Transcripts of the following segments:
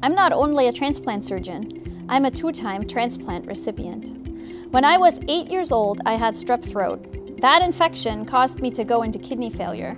I'm not only a transplant surgeon, I'm a two-time transplant recipient. When I was 8 years old, I had strep throat. That infection caused me to go into kidney failure.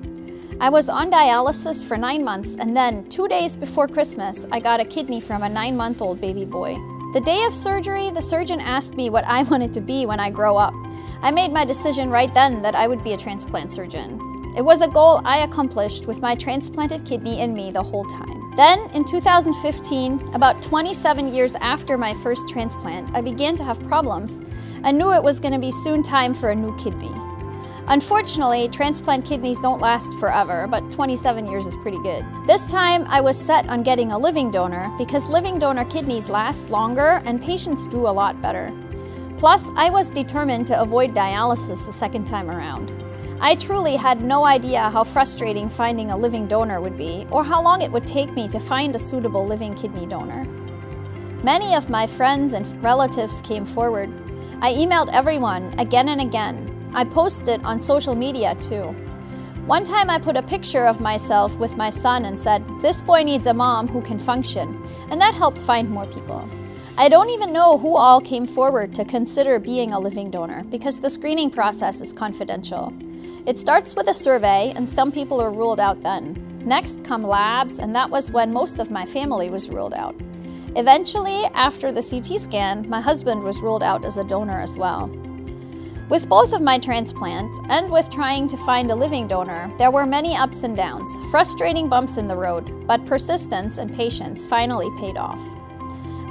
I was on dialysis for 9 months, and then 2 days before Christmas, I got a kidney from a 9-month-old baby boy. The day of surgery, the surgeon asked me what I wanted to be when I grow up. I made my decision right then that I would be a transplant surgeon. It was a goal I accomplished with my transplanted kidney in me the whole time. Then, in 2015, about 27 years after my first transplant, I began to have problems and knew it was going to be soon time for a new kidney. Unfortunately, transplant kidneys don't last forever, but 27 years is pretty good. This time, I was set on getting a living donor because living donor kidneys last longer and patients do a lot better. Plus, I was determined to avoid dialysis the second time around. I truly had no idea how frustrating finding a living donor would be or how long it would take me to find a suitable living kidney donor. Many of my friends and relatives came forward. I emailed everyone again and again. I posted on social media too. One time I put a picture of myself with my son and said, "This boy needs a mom who can function," and that helped find more people. I don't even know who all came forward to consider being a living donor because the screening process is confidential. It starts with a survey and some people are ruled out then. Next come labs, and that was when most of my family was ruled out. Eventually, after the CT scan, my husband was ruled out as a donor as well. With both of my transplants, and with trying to find a living donor, there were many ups and downs, frustrating bumps in the road, but persistence and patience finally paid off.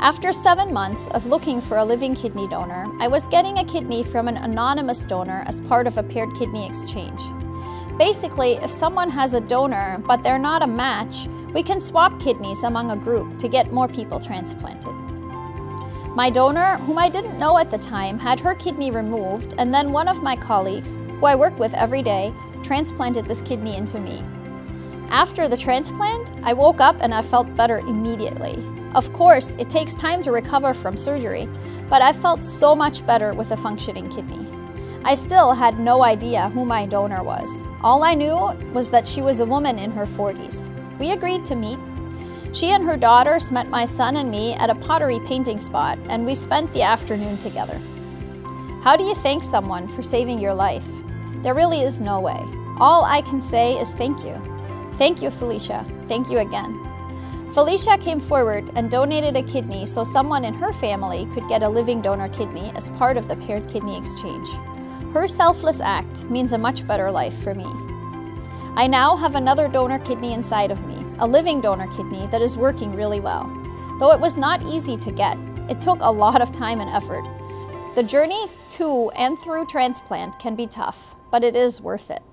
After 7 months of looking for a living kidney donor, I was getting a kidney from an anonymous donor as part of a paired kidney exchange. Basically, if someone has a donor, but they're not a match, we can swap kidneys among a group to get more people transplanted. My donor, whom I didn't know at the time, had her kidney removed, and then one of my colleagues, who I work with every day, transplanted this kidney into me. After the transplant, I woke up and I felt better immediately. Of course, it takes time to recover from surgery, but I felt so much better with a functioning kidney. I still had no idea who my donor was. All I knew was that she was a woman in her 40s. We agreed to meet. She and her daughters met my son and me at a pottery painting spot, and we spent the afternoon together. How do you thank someone for saving your life? There really is no way. All I can say is thank you. Thank you, Felicia. Thank you again. Felicia came forward and donated a kidney so someone in her family could get a living donor kidney as part of the paired kidney exchange. Her selfless act means a much better life for me. I now have another donor kidney inside of me, a living donor kidney that is working really well. Though it was not easy to get, it took a lot of time and effort. The journey to and through transplant can be tough, but it is worth it.